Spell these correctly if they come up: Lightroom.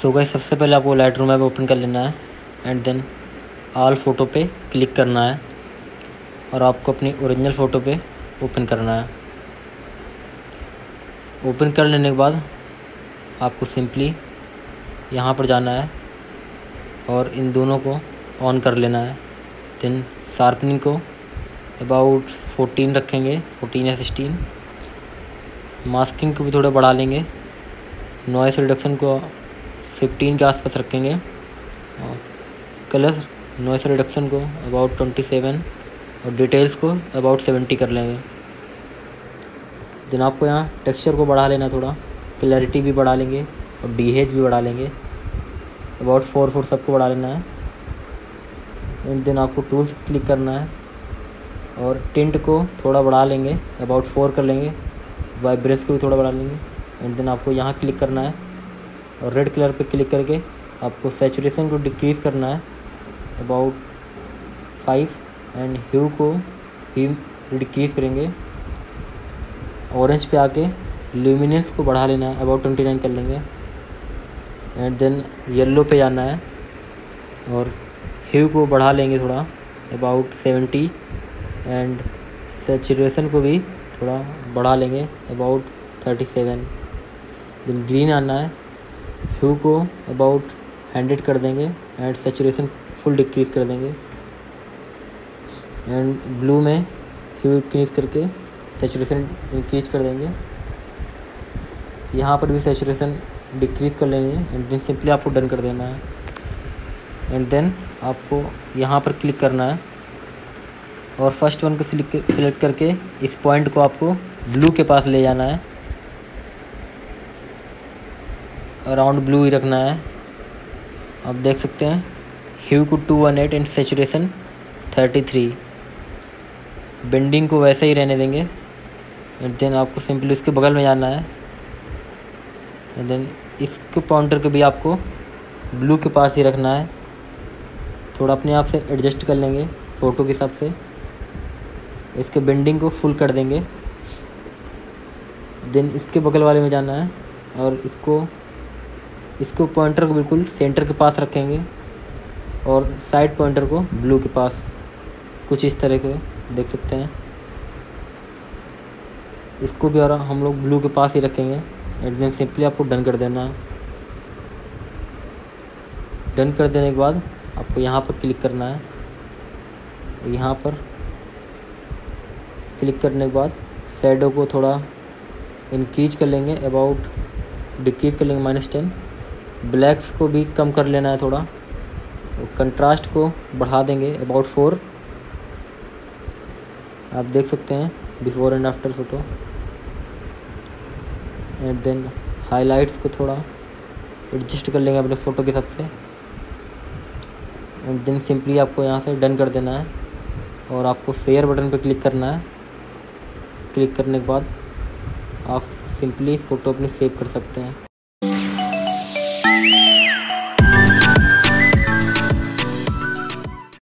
So guys सबसे पहले आपको लाइटरूम ऐप ओपन कर लेना है एंड देन ऑल फ़ोटो पे क्लिक करना है और आपको अपनी ओरिजिनल फ़ोटो पे ओपन करना है। ओपन कर लेने के बाद आपको सिंपली यहाँ पर जाना है और इन दोनों को ऑन कर लेना है। देन शार्पनिंग को अबाउट 14 रखेंगे, 14 या 16। मास्किंग को भी थोड़ा बढ़ा लेंगे। नॉइस रिडक्शन को 15 के आसपास रखेंगे और कलर नॉइस रिडक्शन को अबाउट 27 और डिटेल्स को अबाउट 70 कर लेंगे। देन आपको यहाँ टेक्सचर को बढ़ा लेना, थोड़ा क्लैरिटी भी बढ़ा लेंगे और डीएच भी बढ़ा लेंगे, अबाउट 4 सबको बढ़ा लेना है। एंड देन आपको टूल्स क्लिक करना है और टिंट को थोड़ा बढ़ा लेंगे, अबाउट 4 कर लेंगे। वाइब्रेंस को भी थोड़ा बढ़ा लेंगे। एंड देन आपको यहाँ क्लिक करना है और रेड कलर पे क्लिक करके आपको सैचुरेशन को डिक्रीज़ करना है अबाउट 5 एंड ह्यू को भी डिक्रीज़ करेंगे। ऑरेंज पे आके ल्यूमिनेंस को बढ़ा लेना है, अबाउट 29 कर लेंगे। एंड देन येलो पे जाना है और ह्यू को बढ़ा लेंगे थोड़ा, अबाउट 70 एंड सैचुरेशन को भी थोड़ा बढ़ा लेंगे, अबाउट 37। देन ग्रीन आना है, ह्यू को अबाउट 100 कर देंगे एंड सैचुरेशन फुल डिक्रीज़ कर देंगे। एंड ब्लू में ह्यू इंक्रीज़ करके सैचुरेशन इंक्रीज कर देंगे। यहाँ पर भी सैचुरेशन डिक्रीज़ कर लेंगे एंड देन सिंपली आपको डन कर देना है। एंड देन आपको यहाँ पर क्लिक करना है और फर्स्ट वन को सिलेक्ट करके इस पॉइंट को आपको ब्लू के पास ले जाना है। अराउंड ब्लू ही रखना है। आप देख सकते हैं ह्यू को 218 एंड सैचुरेशन 33। बेंडिंग को वैसे ही रहने देंगे। एंड देन आपको सिंपली इसके बगल में जाना है एंड देन इसके पॉइंटर को भी आपको ब्लू के पास ही रखना है। थोड़ा अपने आप से एडजस्ट कर लेंगे फ़ोटो के हिसाब से। इसके बेंडिंग को फुल कर देंगे। देन इसके बगल वाले में जाना है और इसको पॉइंटर को बिल्कुल सेंटर के पास रखेंगे और साइड पॉइंटर को ब्लू के पास, कुछ इस तरह के देख सकते हैं। इसको भी और हम लोग ब्लू के पास ही रखेंगे। एंड देन सिंपली आपको डन कर देना है। डन कर देने के बाद आपको यहाँ पर क्लिक करना है। यहाँ पर क्लिक करने के बाद शैडो को थोड़ा इंक्रीज कर लेंगे, अबाउट डिक्रीज़ कर लेंगे -10। ब्लैक्स को भी कम कर लेना है थोड़ा। कंट्रास्ट को बढ़ा देंगे अबाउट 4। आप देख सकते हैं before and after photo. And then highlights को थोड़ा एडजस्ट कर लेंगे अपने फ़ोटो के हिसाब से। एंड देन सिंपली आपको यहाँ से डन कर देना है और आपको शेयर बटन पर क्लिक करना है। क्लिक करने के बाद आप सिंपली फ़ोटो अपनी सेव कर सकते हैं।